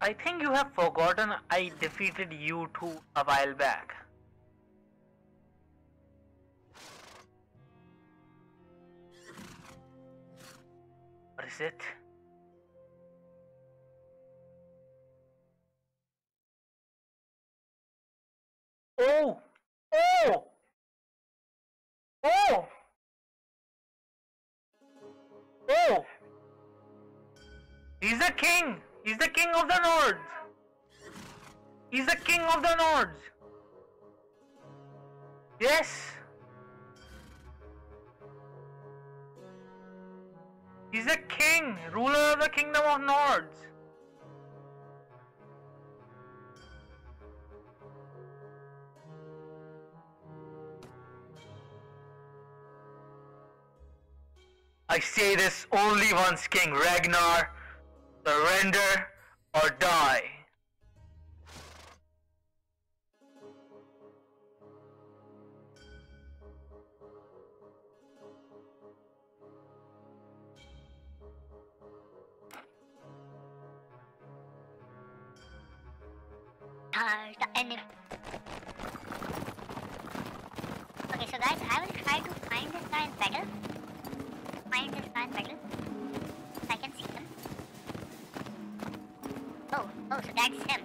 I think you have forgotten I defeated you two a while back. What is it? Oh! Oh! Oh! Oh! He's the king! He's the king of the Nords! He's the king of the Nords! Yes! He's the king! Ruler of the Kingdom of Nords! I say this only once, King Ragnar. Surrender or die. The enemy. Okay, so guys, I will try to find this guy in battle. I can see him. Oh, so that's him.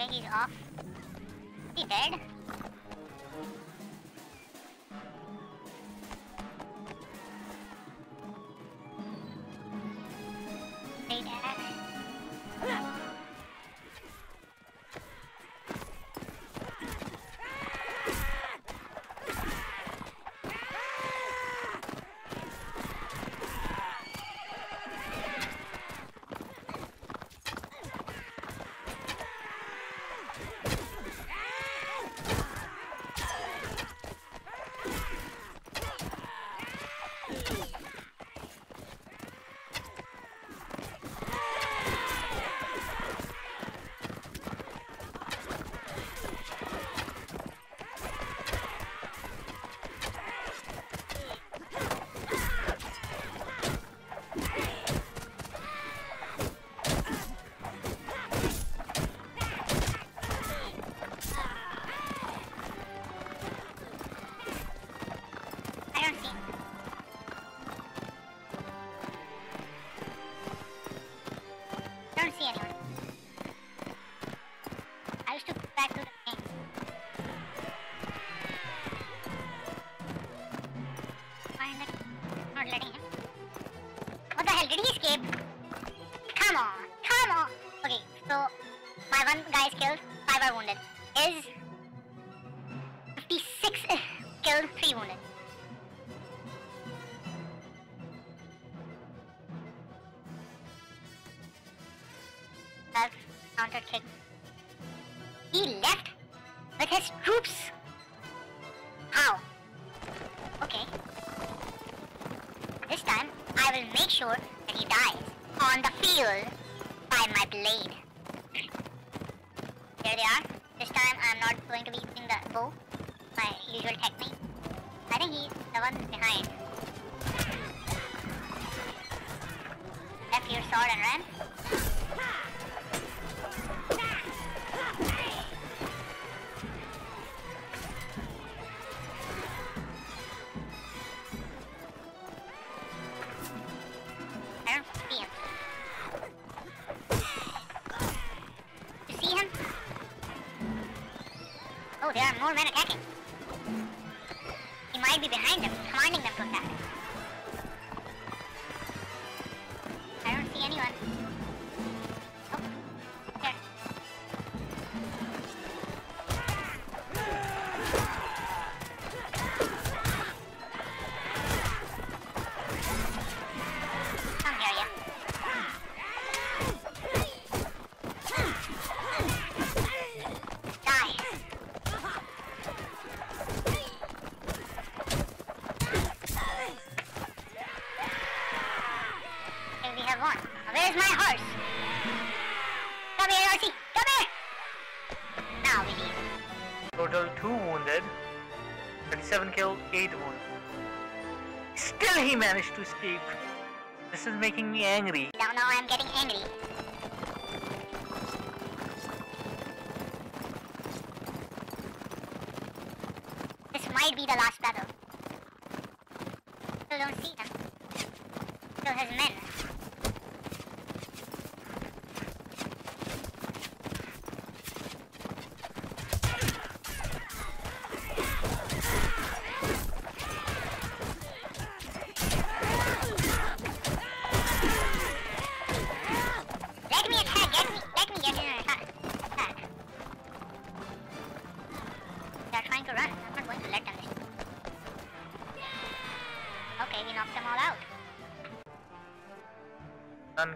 Okay, he's off. Is he dead? Kick. He left with his troops. How? Okay. This time I will make sure that he dies on the field by my blade. There they are. This time I'm not going to be using the bow, my usual technique. I think he's the one behind. Left your sword and ran. More men attacking. He might be behind them, commanding them to attack. I don't see anyone. Oh, there. Come here, yeah. Die. have one. Now, there's my horse. Come here, horsey. Come here. Now we need. Total 2 wounded. 37 killed, 8 wounded. Still he managed to escape. This is making me angry. No, no, I'm getting angry. This might be the last battle. Still don't see them. Still his men.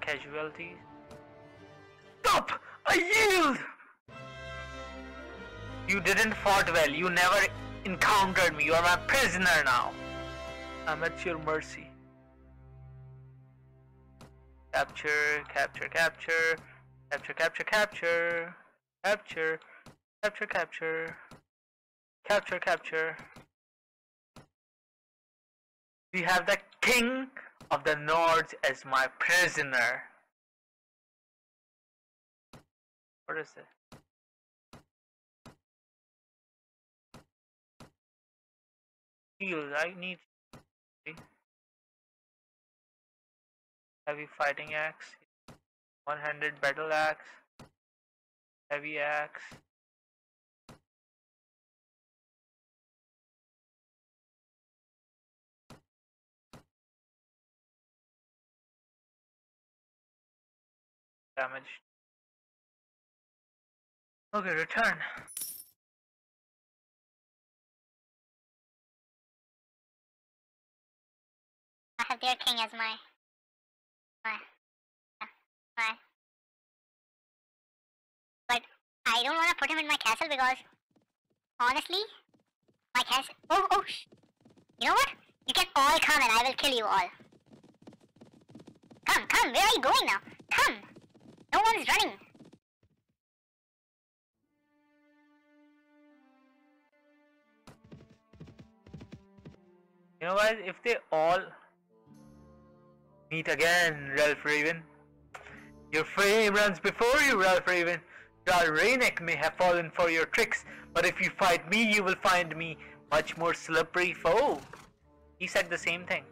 Casualties. Stop! I yield! You didn't fought well. You never encountered me. You are my prisoner now. I'm at your mercy. Capture, capture, capture. Capture, capture, capture. Capture, capture, capture. Capture, capture. We have the king of the Nords as my prisoner. What is it? Shield, I need. Heavy fighting axe, one-handed battle axe, heavy axe. Damage. Okay, return. I have their king as my. But I don't want to put him in my castle because honestly, my castle. Oh. You know what? You can all come and I will kill you all. Come. Where are you going now? Come. No one is running. You know guys, if they all meet again, Rolf Rawen. Your fame runs before you, Rolf Rawen. Dalrainek may have fallen for your tricks, but if you fight me, you will find me much more slippery foe. He said the same thing.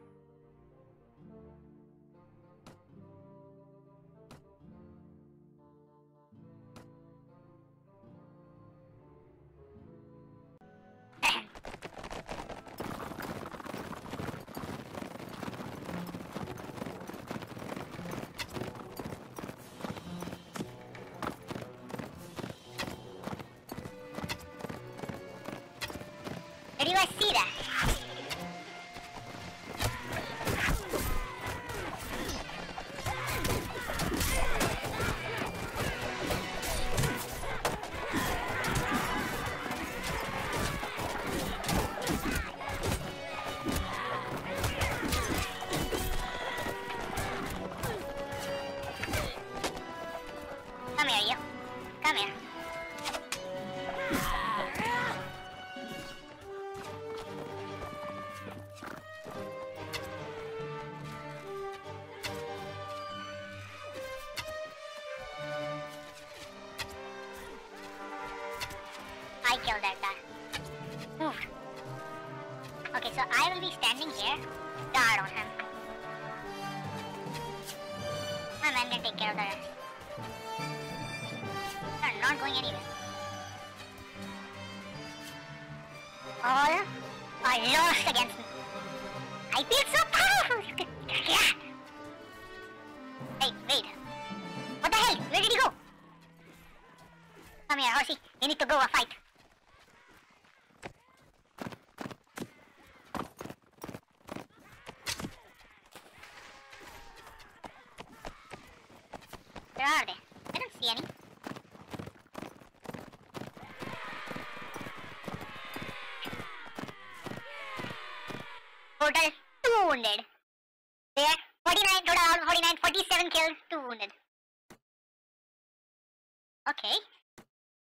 Total 2 wounded. There, 49, total 49, 47 7 kills, 2 wounded. Okay.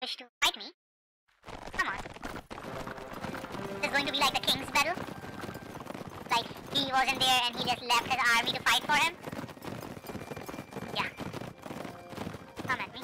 Wish to fight me? Come on. This is going to be like the king's battle? Like, he wasn't there and he just left his army to fight for him? Yeah. Come at me.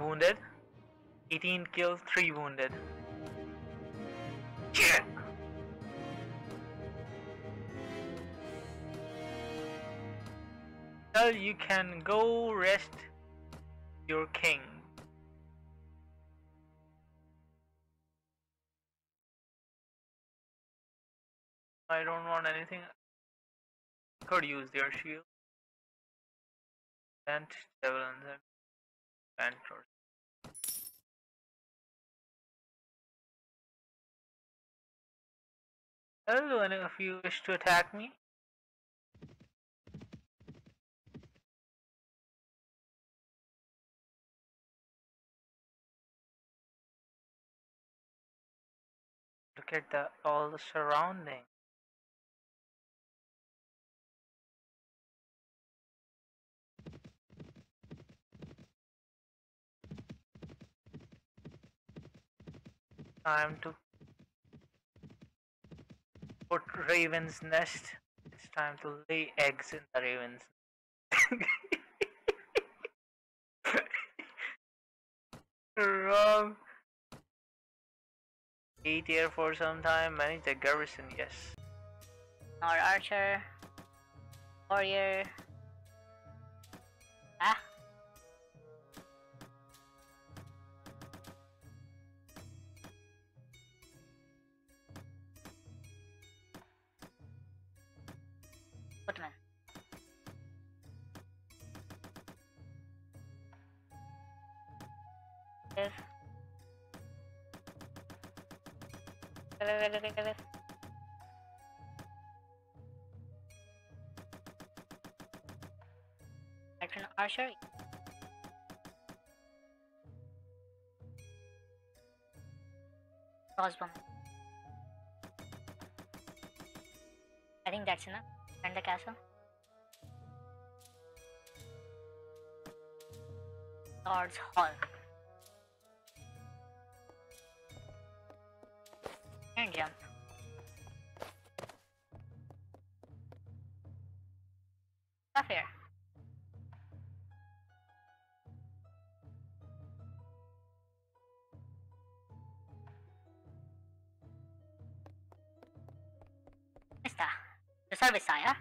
Wounded, 18 kills, 3 wounded. Yeah. Well, you can go rest your king. I don't want anything. Could use their shield. And devil and them. And hello, any of you wish to attack me? Look at the all the surrounding. Time to put raven's nest. It's time to lay eggs in the raven's nest. Wrong. 8 here for some time. Manage the garrison, yes. Nor archer. Warrior. Ah. Action archery. Crossbow. I think that's enough. And the castle. Lord's Hall. And jump. Up here. Mister, the service sire.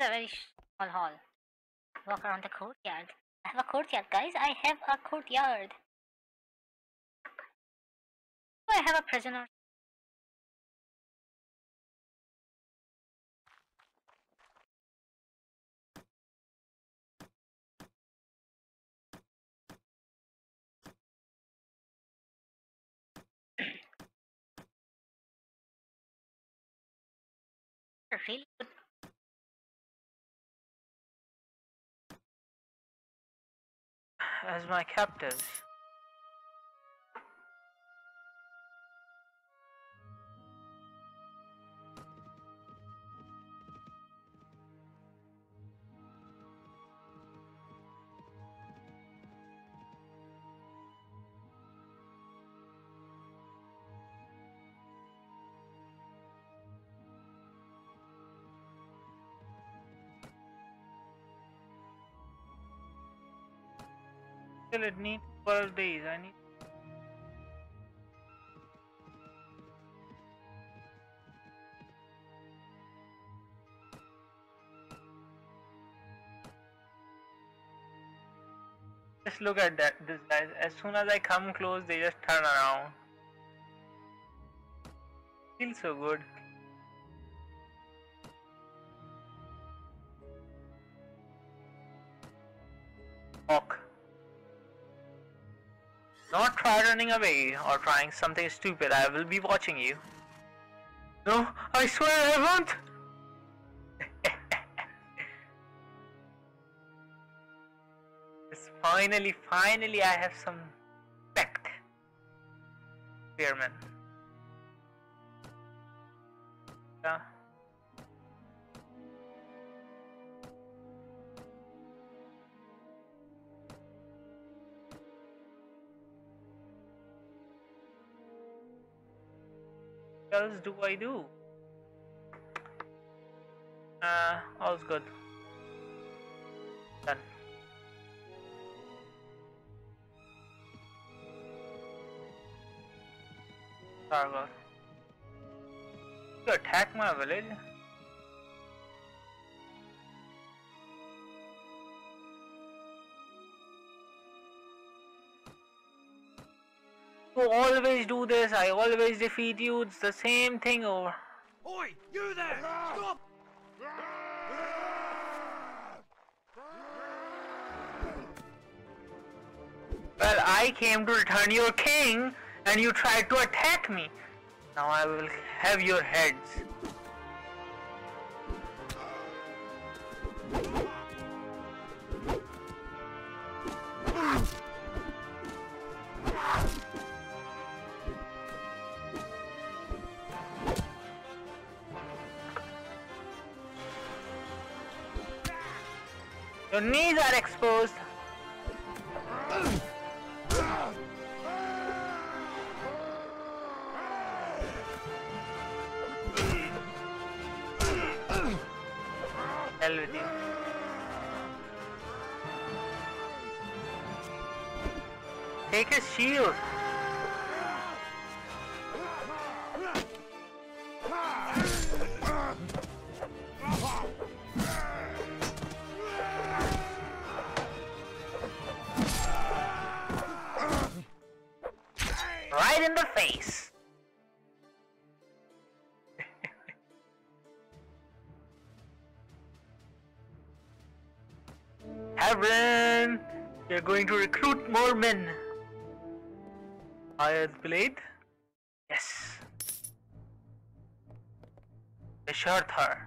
A very small hall. Walk around the courtyard. I have a courtyard, guys. I have a courtyard. Do I have a prisoner? Really good. As my captives. Still it needs 12 days. I need. Just look at that. This guys. As soon as I come close, they just turn around. Feels so good. Walk. Not try running away or trying something stupid. I will be watching you. No, I swear I won't. Yes, finally, I have some respect, Spearman. Yeah. What else do I do? All's good. Done. Sargoth. You attack my village? You always do this, I always defeat you, it's the same thing over. Oi, you there! Stop! Well, I came to return your king and you tried to attack me. Now I will have your heads. Your knees are exposed. Hell with you. Take his shield. Heaven, you're going to recruit more men. Hireblade? Yes. Bisharthar.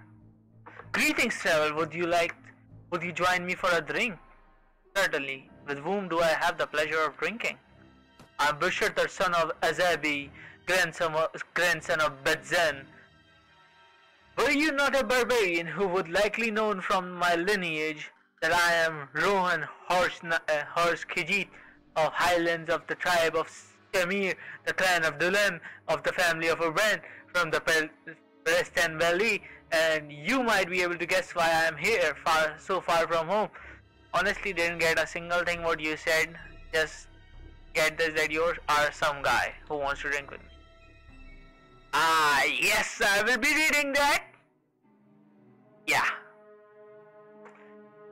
Greetings, travel. Would you join me for a drink? Certainly. With whom do I have the pleasure of drinking? I'm Bisharthar, son of Azabi, grandson of Bedzen. Were you not a barbarian who would likely known from my lineage that I am Rohan Horsh Khijit of Highlands of the tribe of Samir, the clan of Dulem, of the family of Urban, from the Preston Valley, and you might be able to guess why I am here, so far from home. Honestly, didn't get a single thing what you said, just get this that you are some guy who wants to drink with me. Ah, yes, I will be reading that. Yeah.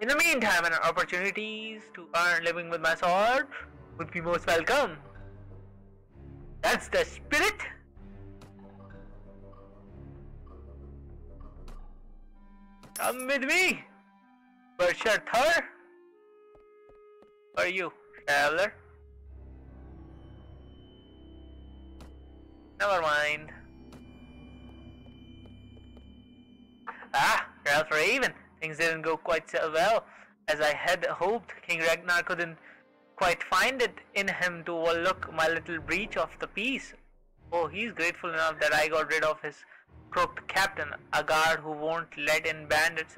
In the meantime, and opportunities to earn living with my sword would be most welcome. That's the spirit. Come with me, Bisharthar. Who are you, traveler? Never mind. Ah, Rolf Rawen. Things didn't go quite so well as I had hoped. King Ragnar couldn't quite find it in him to overlook my little breach of the peace. Oh, he's grateful enough that I got rid of his crooked captain, a guard who won't let in bandits.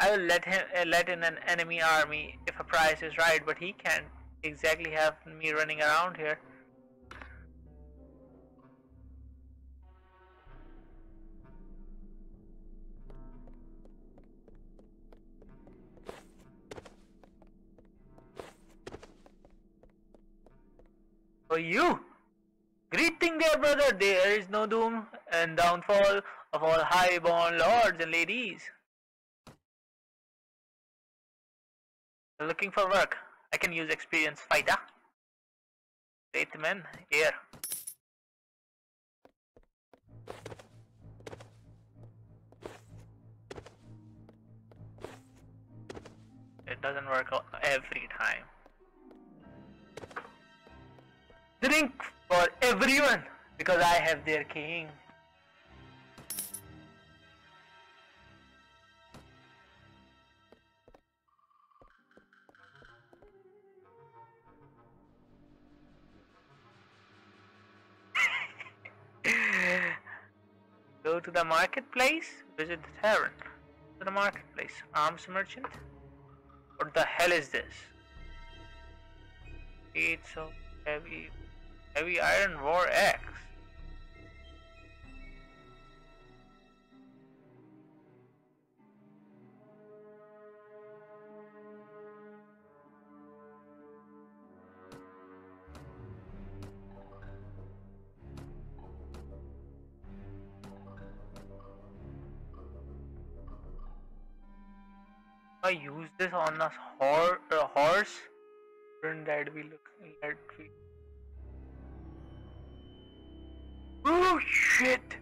I'll let him let in an enemy army if a price is right, but he can't exactly have me running around here. for you. Greeting, dear brother, there is no doom and downfall of all high-born lords and ladies. Looking for work. I can use experienced fighter. Eight men here. It doesn't work out every time. Drink for everyone, because I have their king. Go to the marketplace, visit the tavern. To the marketplace, arms merchant. What the hell is this? It's so heavy. Heavy iron war axe. I use this on a horse. Wouldn't that be looking at me? Oh shit!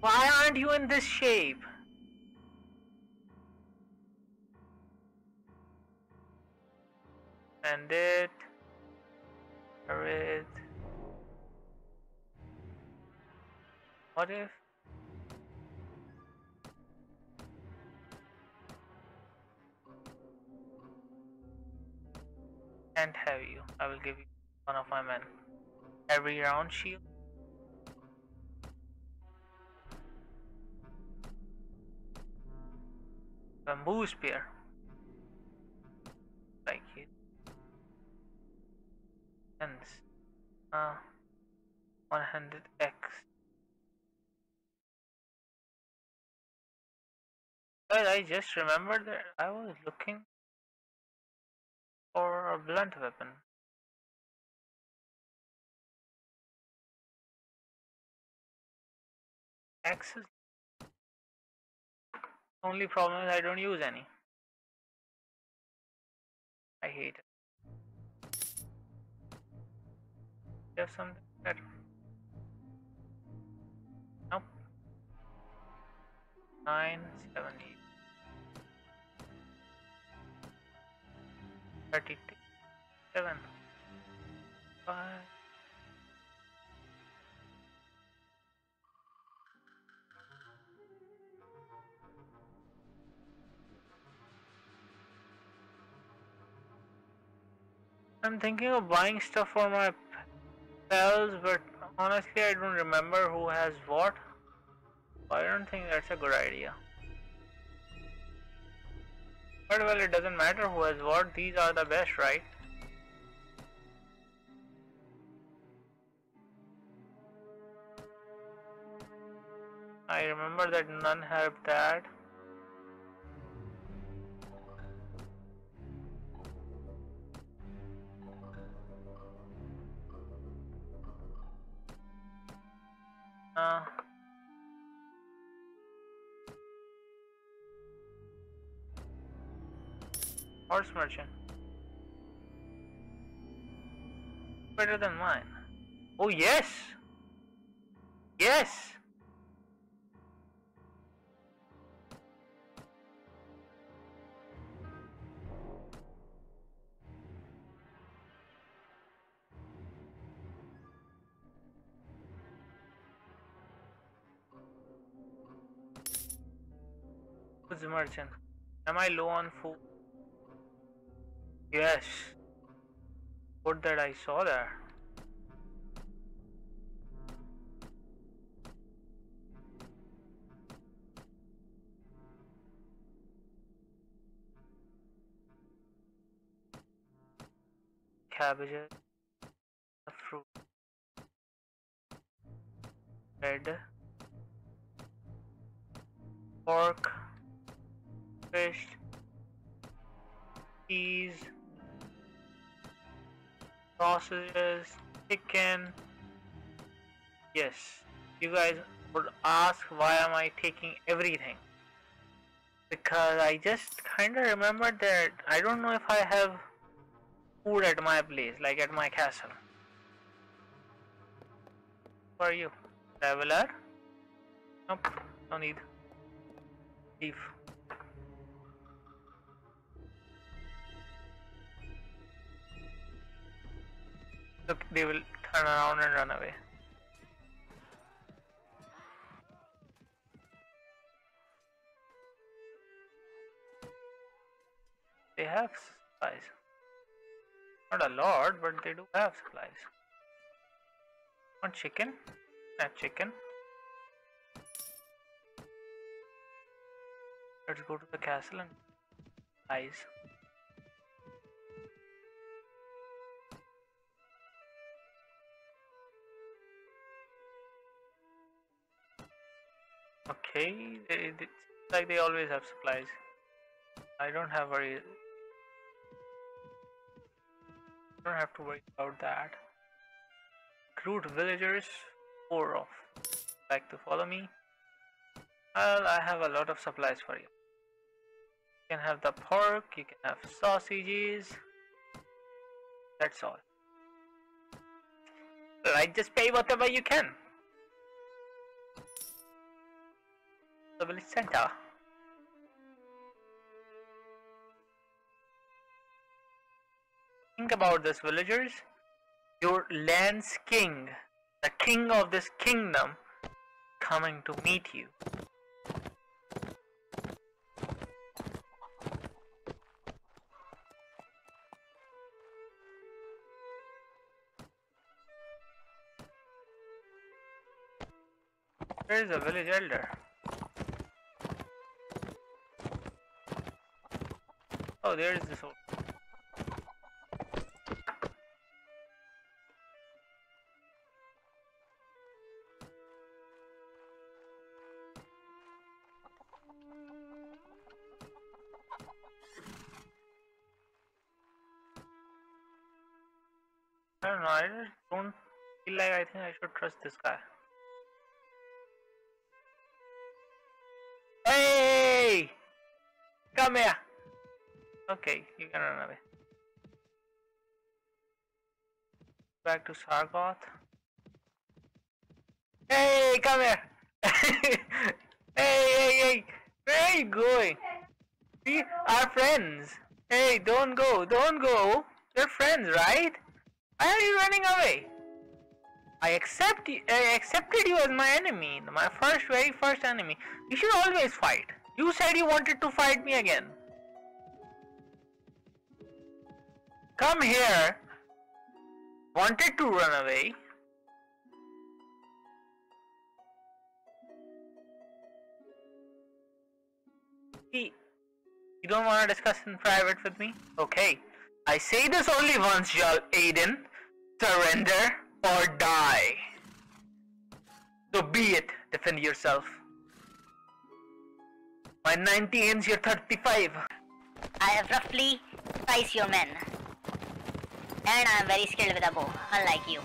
Why aren't you in this shape? And it. Alright. What if? Can't have you. I will give you one of my men. Every round shield. Bamboo spear. Like it. Hands. One-handed axe. Well, I just remembered that I was looking for a blunt weapon. Axes. Only problem is I don't use any. I hate it. There's something better. Nope. 9, 7, 8. 37, 5. I'm thinking of buying stuff for my pals, but honestly I don't remember who has what. I don't think that's a good idea. But well, it doesn't matter who has what, these are the best, right? I remember that none have that. Horse merchant. Better than mine. Oh yes! Yes! Who's the merchant? Am I low on food? Yes, what that I saw there. Cabbages, fruit, bread, pork, fish, cheese. sausages, chicken. Yes, you guys would ask why am I taking everything, because I just kinda remembered that I don't know if I have food at my place, like at my castle. Who are you? Traveler? Nope, no need. Leave. Look, they will turn around and run away. They have supplies. Not a lot, but they do have supplies. Want chicken? Have chicken. Let's go to the castle and eyes. Okay, it's like they always have supplies. I don't have worry. Don't have to worry about that. Recruit villagers, 4 off. Like to follow me? Well, I have a lot of supplies for you. You can have the pork, you can have sausages. That's all. Right, just pay whatever you can. The village center. Think about this, villagers. Your land's king, the king of this kingdom, coming to meet you. There is a village elder. Oh, there is this old. I think I should trust this guy. Hey! Come here! Okay, you can run away. Back to Sargoth. Hey, come here! Hey! Where are you going? We are friends. Hey, don't go. We're friends, right? Why are you running away? I accepted you as my enemy, my very first enemy. You should always fight. You said you wanted to fight me again. Come here. Wanted to run away. See, you don't want to discuss in private with me? Okay. I say this only once, y'all. Aiden, surrender or die. So be it. Defend yourself. My 90 ends your 35. I have roughly twice your men. And I am very skilled with a bow, unlike you.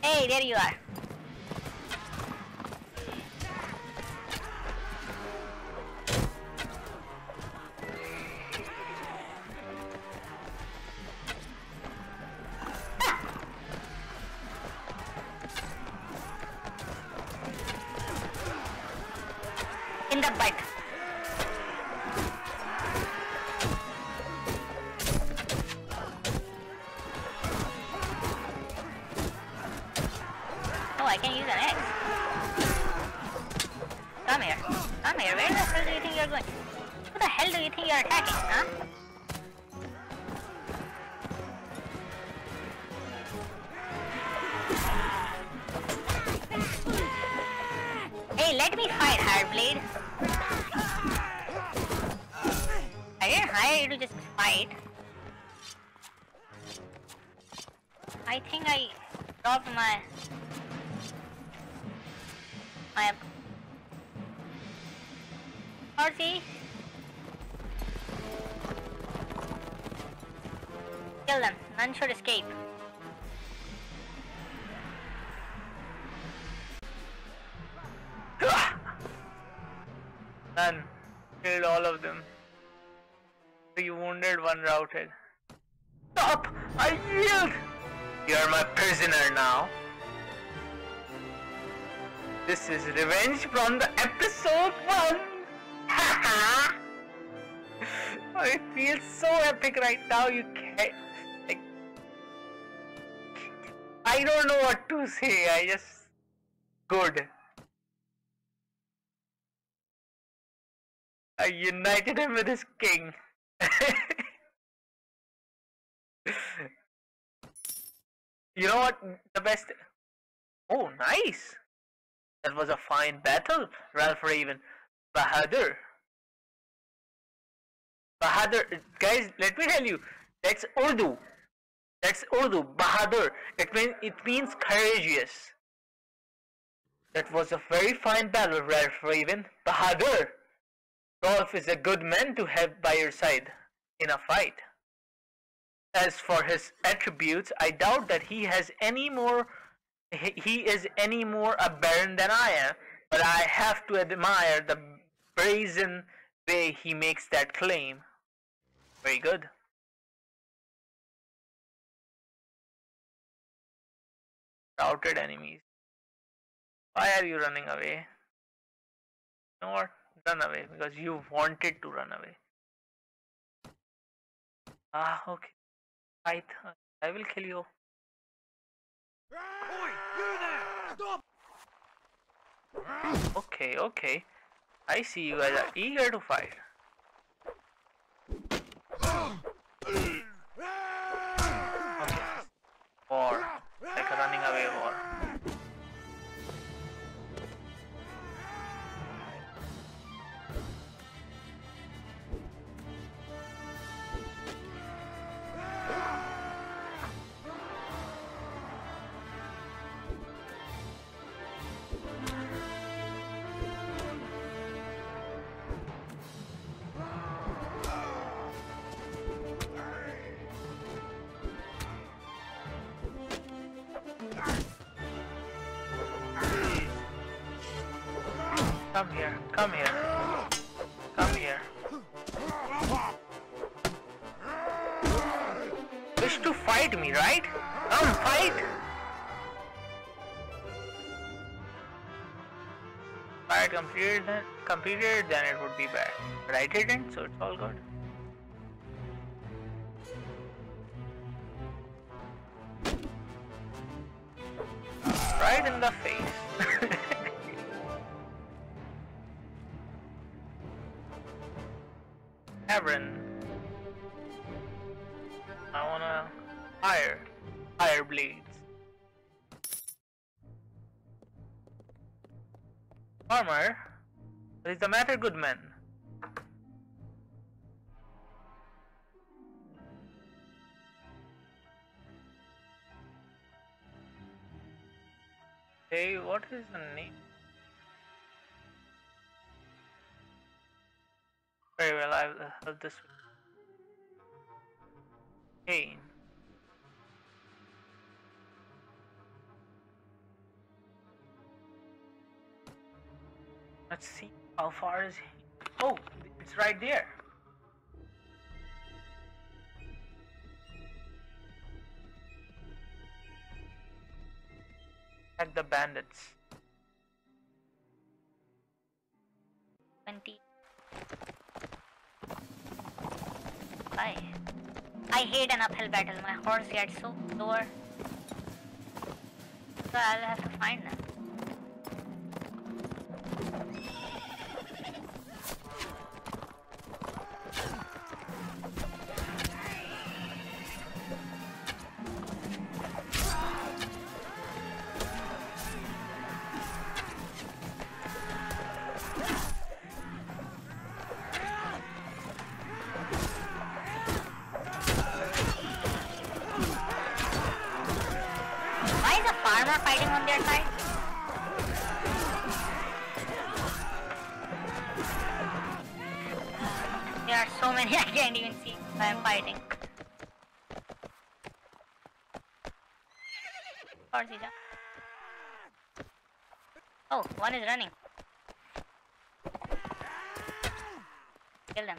Hey, there you are. Horsey. Kill them. None should escape. None. Killed all of them. 3 wounded, 1 routed. Stop! I yield! You are my prisoner now. This is revenge from the episode 1! Haha! I feel so epic right now, you can't. Like, I don't know what to say, I just. Good. I united him with his king. You know what? The best. Oh, nice! That was a fine battle, Rolf Rawen. Bahadur, guys, let me tell you, that's Urdu. That's Urdu, Bahadur. It means courageous. That was a very fine battle, Rolf Rawen. Bahadur. Rolf is a good man to have by your side in a fight. As for his attributes, I doubt that he has any more. He is any more a baron than I am, but I have to admire the brazen way he makes that claim. Very good. Routed enemies. Why are you running away? You know what? Run away because you wanted to run away. Ah, okay. I will kill you. Oi, you there! Stop! Okay, okay. I see you guys are eager to fight. Okay. War. Like a running away war. Come here, come here, come here. Wish to fight me, right? Come fight! Fire completed, then it would be bad. But I didn't, so it's all good. Right in the face. Tavern. I wanna fire blades. Farmer, what is the matter, good man? Hey, what is the name? Very well, I will help this one. Aiden. Let's see how far is he. Oh, it's right there. At the bandits. 20. Why? I hate an uphill battle. My horse gets so sore. So I'll have to find them. are so many I can't even see why I'm fighting. Oh, one is running. Kill them.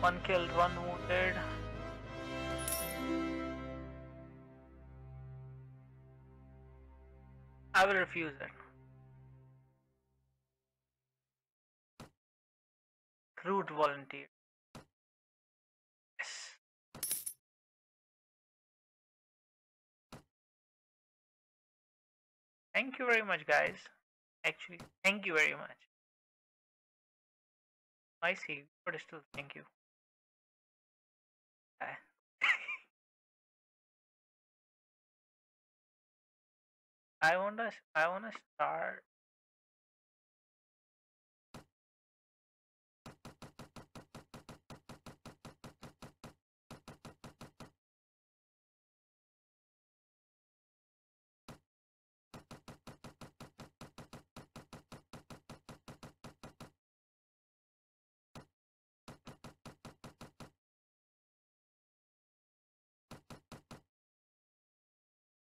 One killed, one wounded. I will refuse it. Rude volunteer. Yes. Thank you very much, guys. Actually, thank you very much. I see. But still, thank you. I wanna start.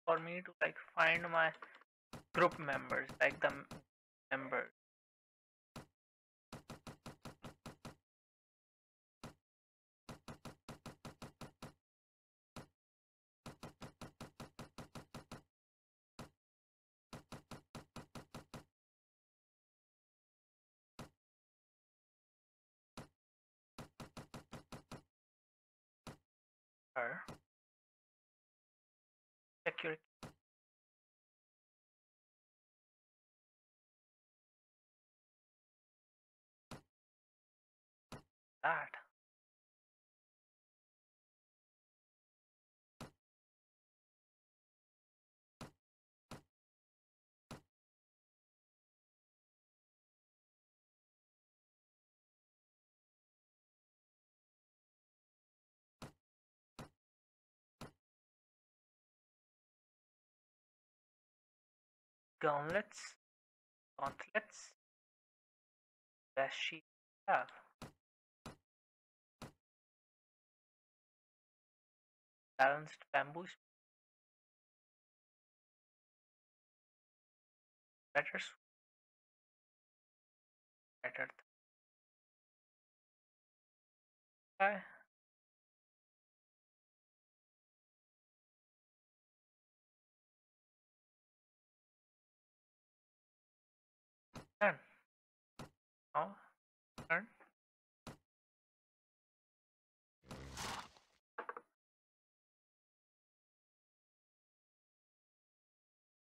For me to like find my group members, like the members. Security. That. Gauntlets, does she have? Balanced bamboo, better. Turn.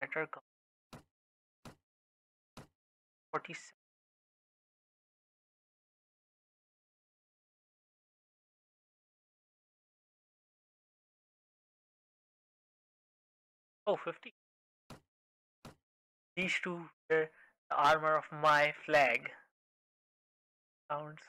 Better go. 47. Oh, 50. These two were the armor of my flag. Sounds.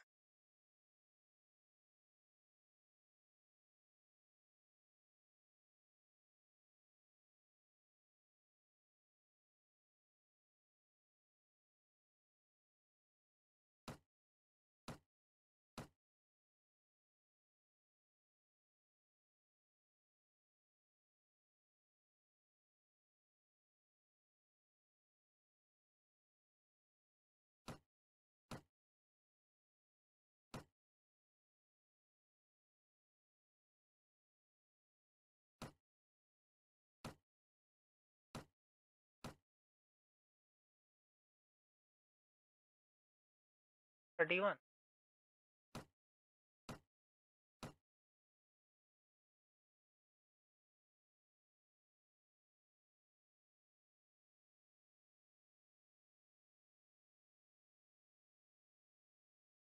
D1. I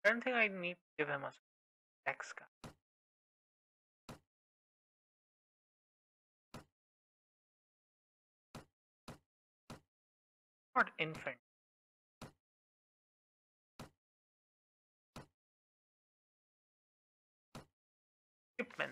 don't think I need to give him a X card. Not infant. Shipment.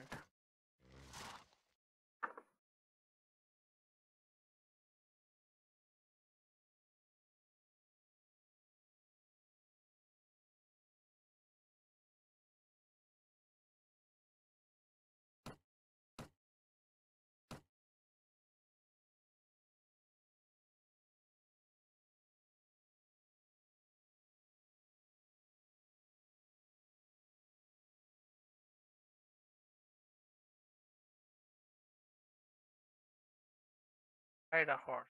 ride a horse.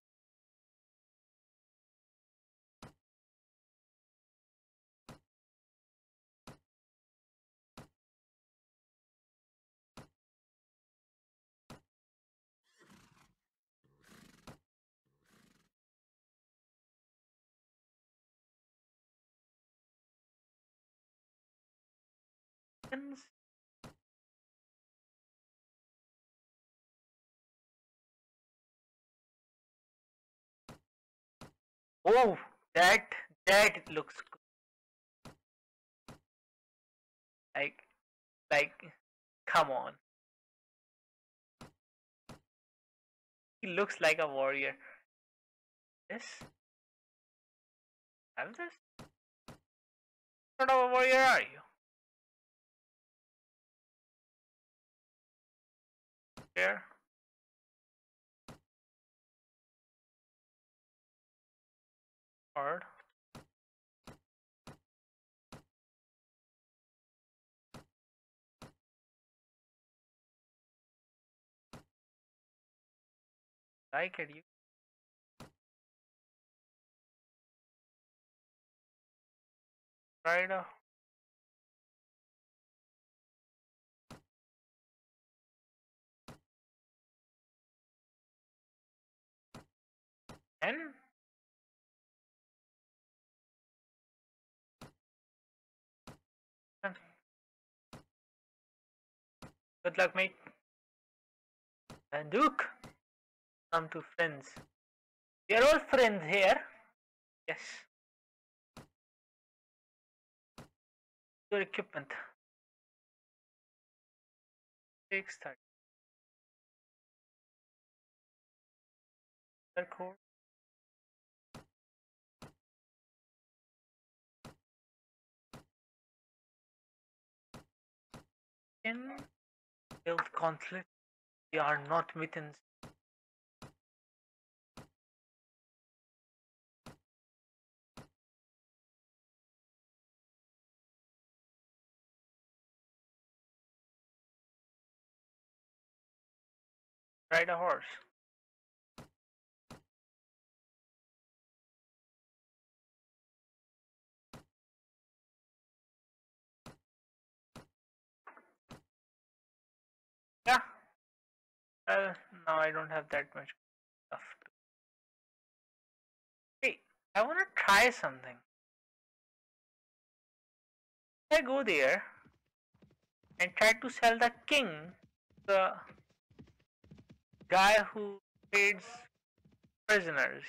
Oh, that looks good. Like, come on. He looks like a warrior. This? Have this? What sort of a warrior are you? There. Hard. Like it, you. Right now. And good luck, mate. And Duke, come to friends. We are all friends here. Yes. Your equipment. 6:30. They're cool. In build conflict, we are not mittens. Ride a horse. No, I don't have that much stuff. Hey, I want to try something. If I go there and try to sell the king, the guy who trades prisoners.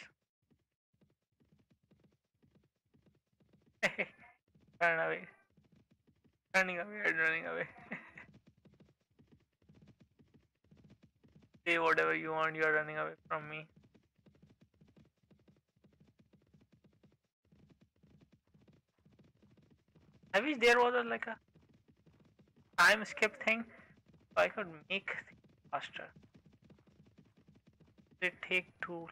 Run away. Running away. Say whatever you want, you are running away from me. I wish there was like a time skip thing so I could make things faster. It take too.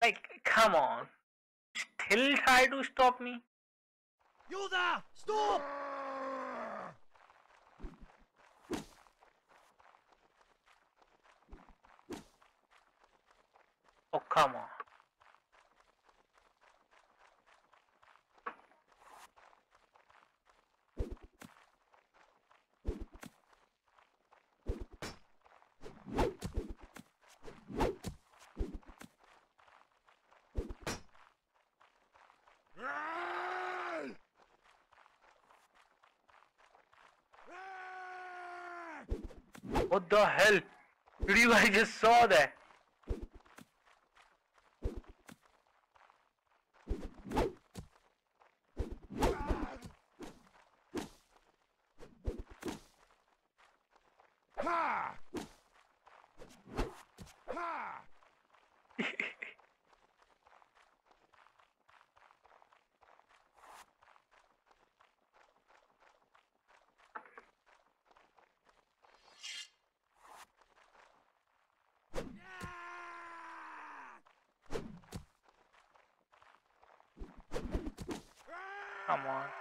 Like, come on. Still try to stop me. Yoda, stop! Oh, come on. What the hell? Did you guys just saw that?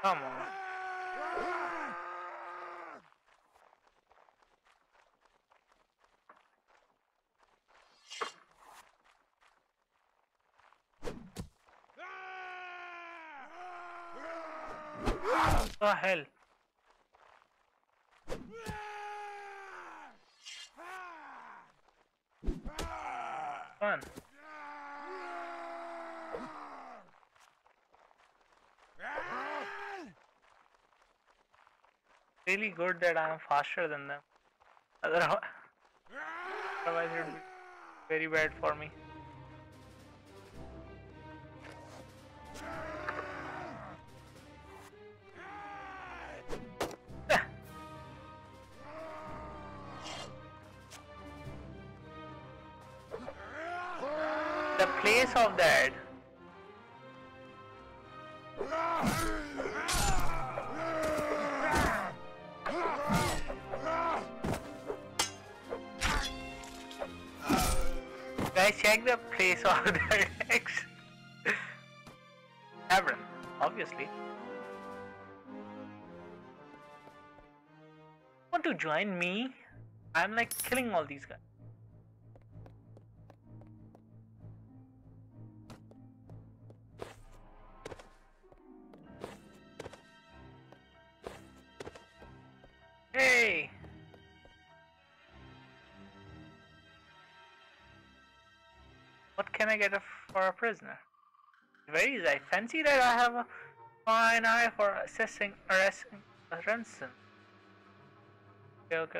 Come on. the hell? Fun. Really good that I am faster than them. Otherwise it would be very bad for me. The place of that. Guys, check the place of that X. Tavern, obviously. Want to join me? I'm like killing all these guys. Hey! What can I get for a prisoner? Very easy. I fancy that I have a fine eye for assessing arresting a ransom. Okay.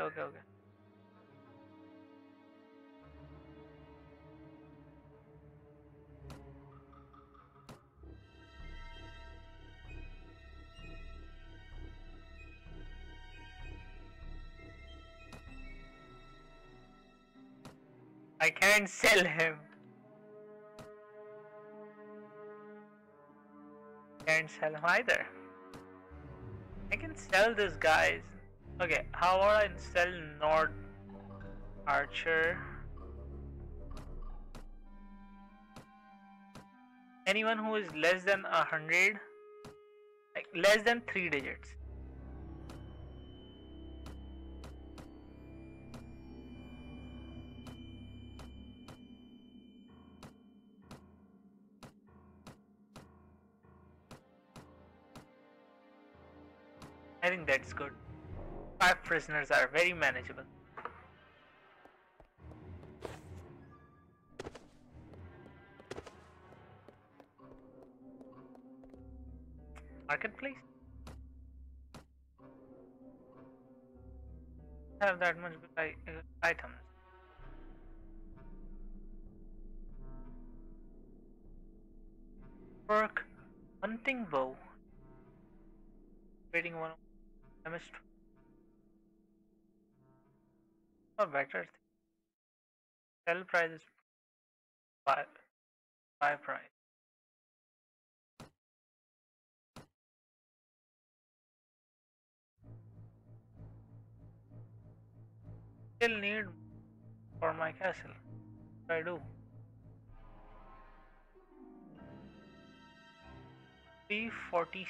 I can't sell him. Can't sell him either. I can sell this guys. Okay, how about I sell Nord Archer? Anyone who is less than 100, like less than 3 digits. I think that's good. 5 prisoners are very manageable. Marketplace? I have that much good items. Work, hunting bow. Trading one. I missed a better thing. Sell price is buy price. Still need for my castle. What do I do? $346.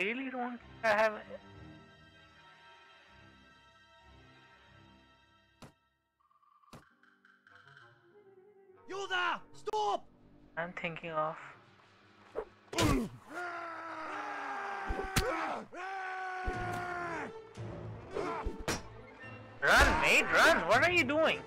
Really don't have you there. Stop. I'm thinking of run, mate, run. What are you doing?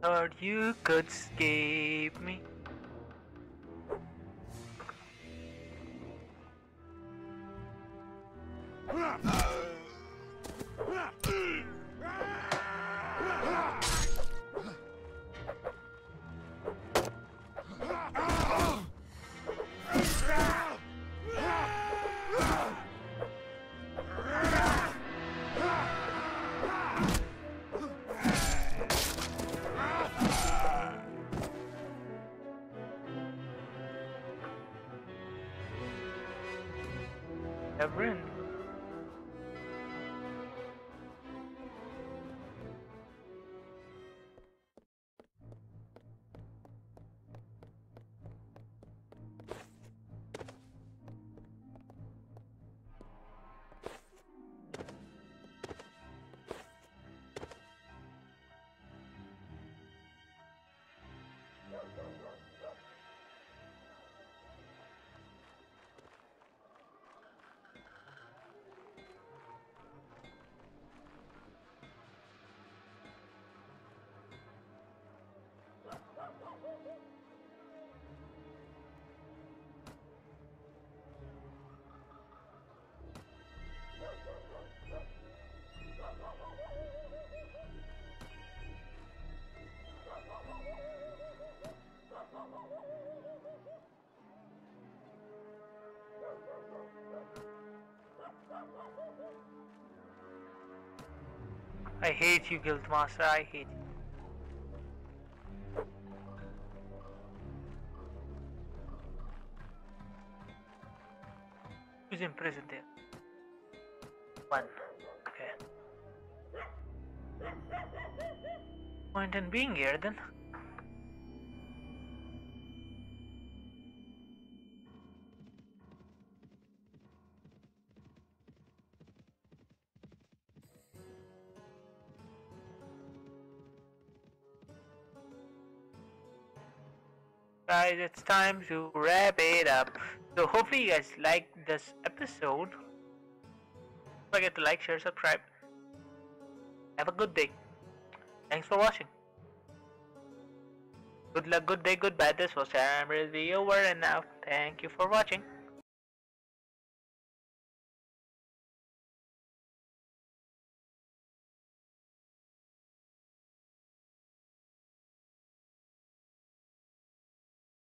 Thought you could escape me. Evren. I hate you, Guildmaster. I hate you. Who's imprisoned there? One. Okay. Point in being here then. Guys, it's time to wrap it up. So hopefully you guys like this episode. Don't forget to like, share, subscribe. Have a good day. Thanks for watching. Good luck, good day, goodbye. This was Sam Rizvi over and now. Thank you for watching.